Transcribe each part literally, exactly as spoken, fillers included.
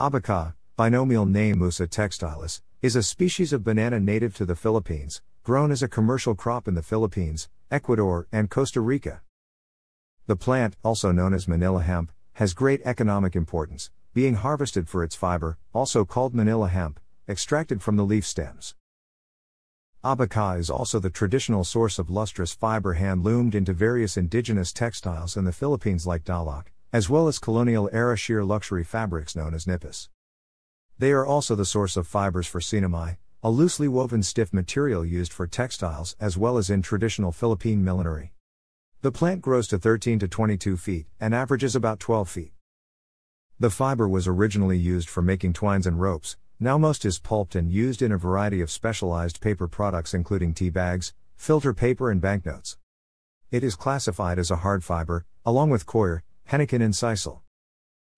Abacá, binomial name Musa textilis, is a species of banana native to the Philippines, grown as a commercial crop in the Philippines, Ecuador, and Costa Rica. The plant, also known as Manila hemp, has great economic importance, being harvested for its fiber, also called Manila hemp, extracted from the leaf stems. Abacá is also the traditional source of lustrous fiber hand-loomed into various indigenous textiles in the Philippines like t'nalak, as well as colonial-era sheer luxury fabrics known as nipís. They are also the source of fibers for sinamáy, a loosely woven stiff material used for textiles as well as in traditional Philippine millinery. The plant grows to thirteen to twenty-two feet and averages about twelve feet. The fiber was originally used for making twines and ropes. Now most is pulped and used in a variety of specialized paper products including tea bags, filter paper and banknotes. It is classified as a hard fiber, along with coir, henequin and sisal.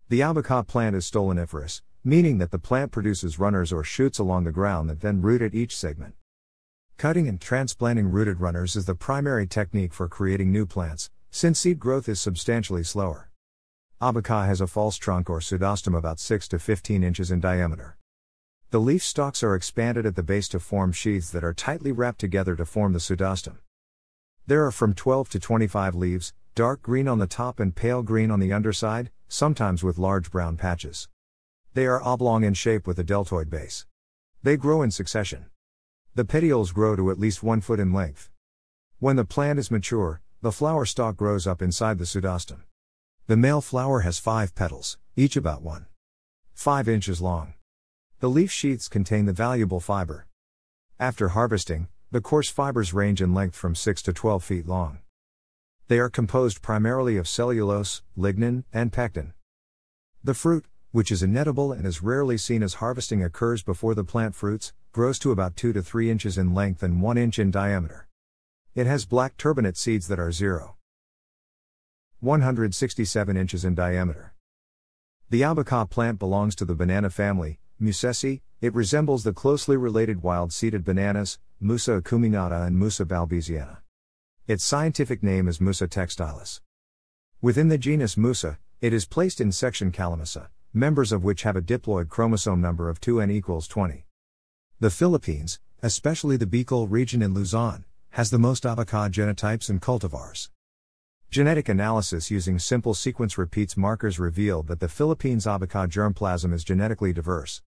The abacá plant is stoloniferous, meaning that the plant produces runners or shoots along the ground that then root at each segment. Cutting and transplanting rooted runners is the primary technique for creating new plants, since seed growth is substantially slower. Abacá has a false trunk or pseudostem about six to fifteen inches in diameter. The leaf stalks are expanded at the base to form sheaths that are tightly wrapped together to form the pseudostem. There are from twelve to twenty-five leaves, dark green on the top and pale green on the underside, sometimes with large brown patches. They are oblong in shape with a deltoid base. They grow in succession. The petioles grow to at least one foot in length. When the plant is mature, the flower stalk grows up inside the pseudostem. The male flower has five petals, each about one. five inches long. The leaf sheaths contain the valuable fiber. After harvesting, the coarse fibers range in length from six to twelve feet long. They are composed primarily of cellulose, lignin, and pectin. The fruit, which is inedible and is rarely seen as harvesting occurs before the plant fruits, grows to about two to three inches in length and one inch in diameter. It has black turbinate seeds that are zero point one six seven inches in diameter. The abacá plant belongs to the banana family, Musaceae. It resembles the closely related wild-seeded bananas, Musa acuminata and Musa balbisiana. Its scientific name is Musa textilis. Within the genus Musa, it is placed in section Calamusae, members of which have a diploid chromosome number of two N equals twenty. The Philippines, especially the Bicol region in Luzon, has the most abacá genotypes and cultivars. Genetic analysis using simple sequence repeats markers revealed that the Philippines' abacá germplasm is genetically diverse.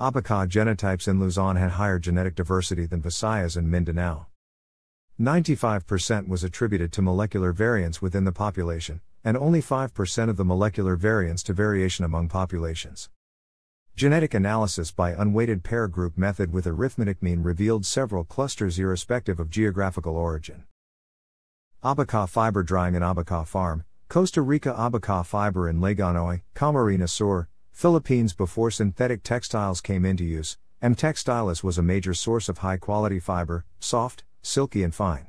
Abacá genotypes in Luzon had higher genetic diversity than Visayas and Mindanao. ninety-five percent was attributed to molecular variance within the population, and only five percent of the molecular variance to variation among populations. Genetic analysis by unweighted pair group method with arithmetic mean revealed several clusters irrespective of geographical origin. Abacá fiber drying in Abacá farm, Costa Rica. Abacá fiber in Laganoy, Camarines Sur, Philippines before synthetic textiles came into use, and textilis was a major source of high-quality fiber, soft, silky and fine.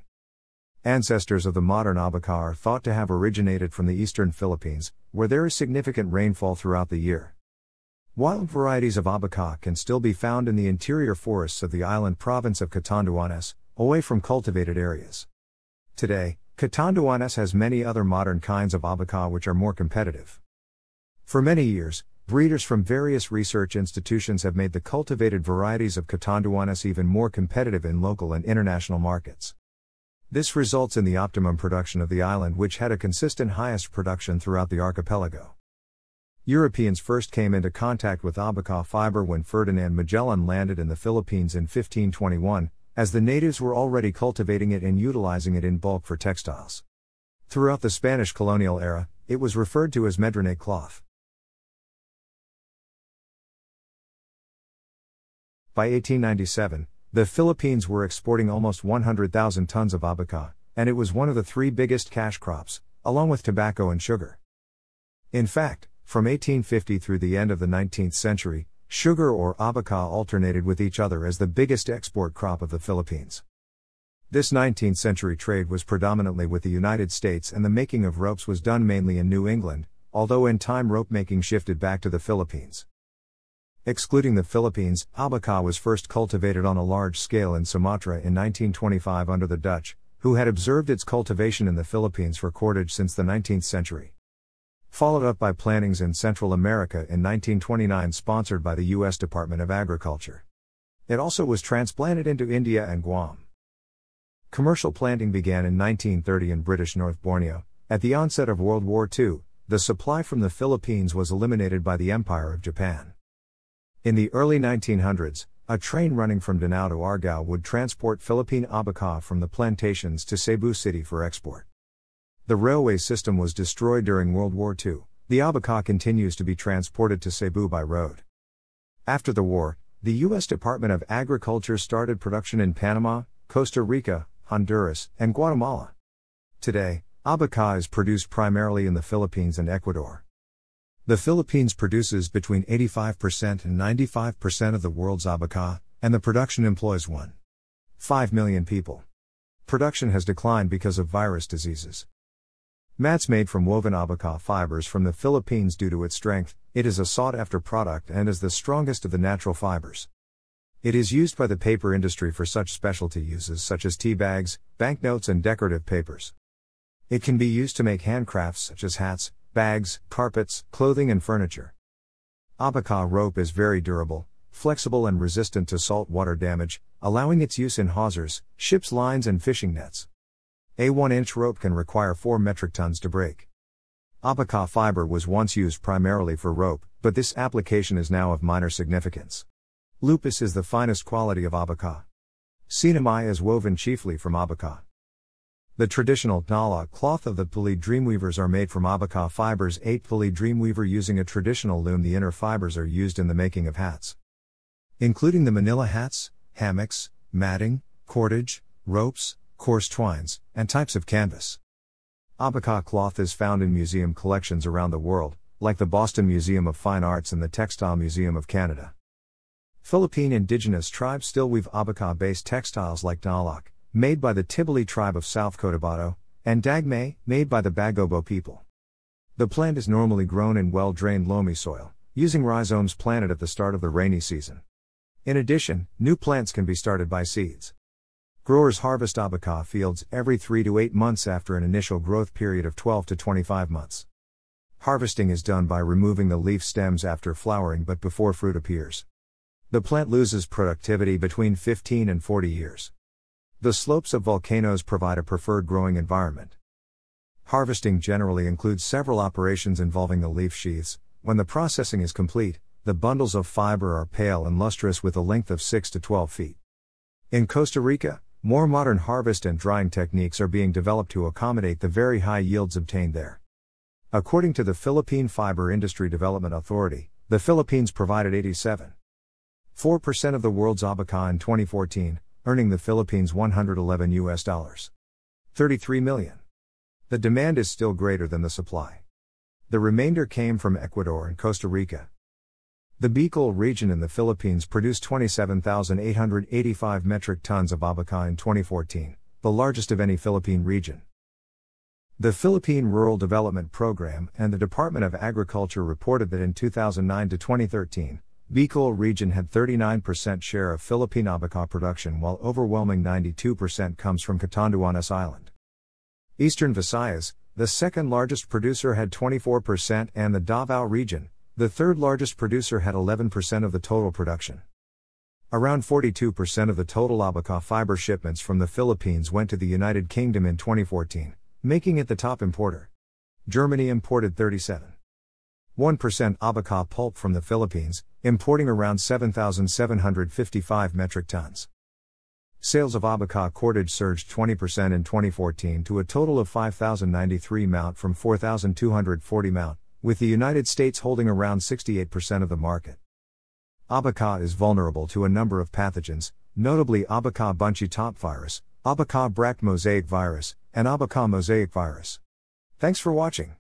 Ancestors of the modern abacá are thought to have originated from the eastern Philippines, where there is significant rainfall throughout the year. Wild varieties of abacá can still be found in the interior forests of the island province of Catanduanes, away from cultivated areas. Today, Catanduanes has many other modern kinds of abacá which are more competitive. For many years, breeders from various research institutions have made the cultivated varieties of Catanduanes even more competitive in local and international markets. This results in the optimum production of the island, which had a consistent highest production throughout the archipelago. Europeans first came into contact with abacá fiber when Ferdinand Magellan landed in the Philippines in fifteen twenty-one, as the natives were already cultivating it and utilizing it in bulk for textiles. Throughout the Spanish colonial era, it was referred to as Medriñaque cloth. By eighteen ninety-seven, the Philippines were exporting almost one hundred thousand tons of abacá, and it was one of the three biggest cash crops, along with tobacco and sugar. In fact, from eighteen fifty through the end of the nineteenth century, sugar or abacá alternated with each other as the biggest export crop of the Philippines. This nineteenth century trade was predominantly with the United States, and the making of ropes was done mainly in New England, although in time rope making shifted back to the Philippines. Excluding the Philippines, abacá was first cultivated on a large scale in Sumatra in nineteen twenty-five under the Dutch, who had observed its cultivation in the Philippines for cordage since the nineteenth century. followed up by plantings in Central America in nineteen twenty-nine sponsored by the U S Department of Agriculture. It also was transplanted into India and Guam. Commercial planting began in nineteen thirty in British North Borneo. At the onset of World War Two, the supply from the Philippines was eliminated by the Empire of Japan. In the early nineteen hundreds, a train running from Danao to Argao would transport Philippine Abacá from the plantations to Cebu City for export. The railway system was destroyed during World War Two. The Abacá continues to be transported to Cebu by road. After the war, the U S Department of Agriculture started production in Panama, Costa Rica, Honduras, and Guatemala. Today, Abacá is produced primarily in the Philippines and Ecuador. The Philippines produces between eighty-five percent and ninety-five percent of the world's Abacá, and the production employs one point five million people. Production has declined because of virus diseases. Mats made from woven Abacá fibers from the Philippines due to its strength. It is a sought-after product and is the strongest of the natural fibers. It is used by the paper industry for such specialty uses such as tea bags, banknotes and decorative papers. It can be used to make handcrafts such as hats, bags, carpets, clothing and furniture. Abacá rope is very durable, flexible and resistant to salt water damage, allowing its use in hawsers, ships' lines and fishing nets. A one-inch rope can require four metric tons to break. Abacá fiber was once used primarily for rope, but this application is now of minor significance. Lupis is the finest quality of Abacá. Sinamáy is woven chiefly from Abacá. The traditional t'nalak cloth of the Pili dreamweavers are made from Abacá fibers. eight Pili dreamweaver using a traditional loom. The inner fibers are used in the making of hats, including the manila hats, hammocks, matting, cordage, ropes, coarse twines, and types of canvas. Abacá cloth is found in museum collections around the world, like the Boston Museum of Fine Arts and the Textile Museum of Canada. Philippine indigenous tribes still weave Abacá-based textiles like t'nalak, made by the Tibili tribe of South Cotabato, and dagmay, made by the Bagobo people. The plant is normally grown in well-drained loamy soil, using rhizomes planted at the start of the rainy season. In addition, new plants can be started by seeds. Growers harvest Abacá fields every three to eight months after an initial growth period of twelve to twenty-five months. Harvesting is done by removing the leaf stems after flowering but before fruit appears. The plant loses productivity between fifteen and forty years. The slopes of volcanoes provide a preferred growing environment. Harvesting generally includes several operations involving the leaf sheaths. When the processing is complete, the bundles of fiber are pale and lustrous with a length of six to twelve feet. In Costa Rica, more modern harvest and drying techniques are being developed to accommodate the very high yields obtained there. According to the Philippine Fiber Industry Development Authority, the Philippines provided eighty-seven point four percent of the world's Abacá in twenty fourteen. Earning the Philippines one hundred eleven U S dollars. thirty-three million. The demand is still greater than the supply. The remainder came from Ecuador and Costa Rica. The Bicol region in the Philippines produced twenty-seven thousand eight hundred eighty-five metric tons of Abacá in twenty fourteen, the largest of any Philippine region. The Philippine Rural Development Program and the Department of Agriculture reported that in two thousand nine to twenty thirteen, Bicol region had thirty-nine percent share of Philippine Abacá production, while overwhelming ninety-two percent comes from Catanduanes Island. Eastern Visayas, the second largest producer, had twenty-four percent, and the Davao region, the third largest producer, had eleven percent of the total production. Around forty-two percent of the total Abacá fiber shipments from the Philippines went to the United Kingdom in twenty fourteen, making it the top importer. Germany imported thirty-seven point one percent Abacá pulp from the Philippines, importing around seven thousand seven hundred fifty-five metric tons. Sales of Abacá cordage surged twenty percent in twenty fourteen to a total of five thousand ninety-three mount from four thousand two hundred forty mount, with the United States holding around sixty-eight percent of the market. Abacá is vulnerable to a number of pathogens, notably Abacá bunchy top virus, Abacá bract mosaic virus, and Abacá mosaic virus. Thanks for watching.